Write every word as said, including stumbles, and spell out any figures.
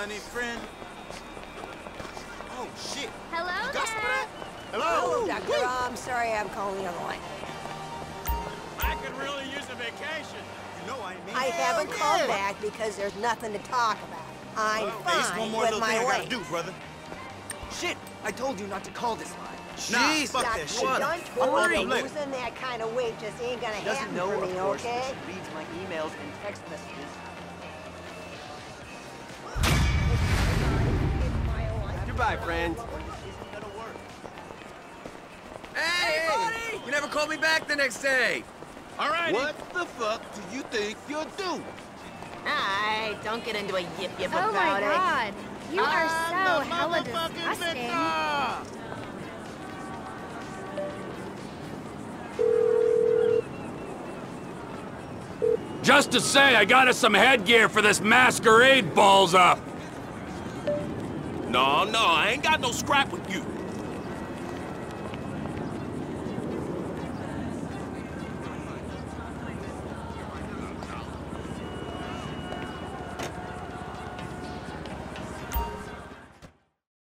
money, friend. Oh, shit. Hello, Doc. Hello. Oh, Doctor Oh, I'm sorry I'm calling you on the line. I could really use a vacation. You know I mean. I haven't yeah. called back because there's nothing to talk about. I'm well, fine one more with my thing I gotta do, brother. Shit, I told you not to call this line. Jeez, nah, fuck that shit. I'm already losing that kind of weight just ain't gonna she happen know, for me, course, okay? She reads my emails and text messages. Goodbye, friend. Hey, buddy! You never called me back the next day. All right. What the fuck do you think you're doing? I don't get into a yip yip oh about it. Oh my god, it. you are I'm so hella disgusting. Just to say, I got us some headgear for this masquerade balls up. No, no, I ain't got no scrap with you.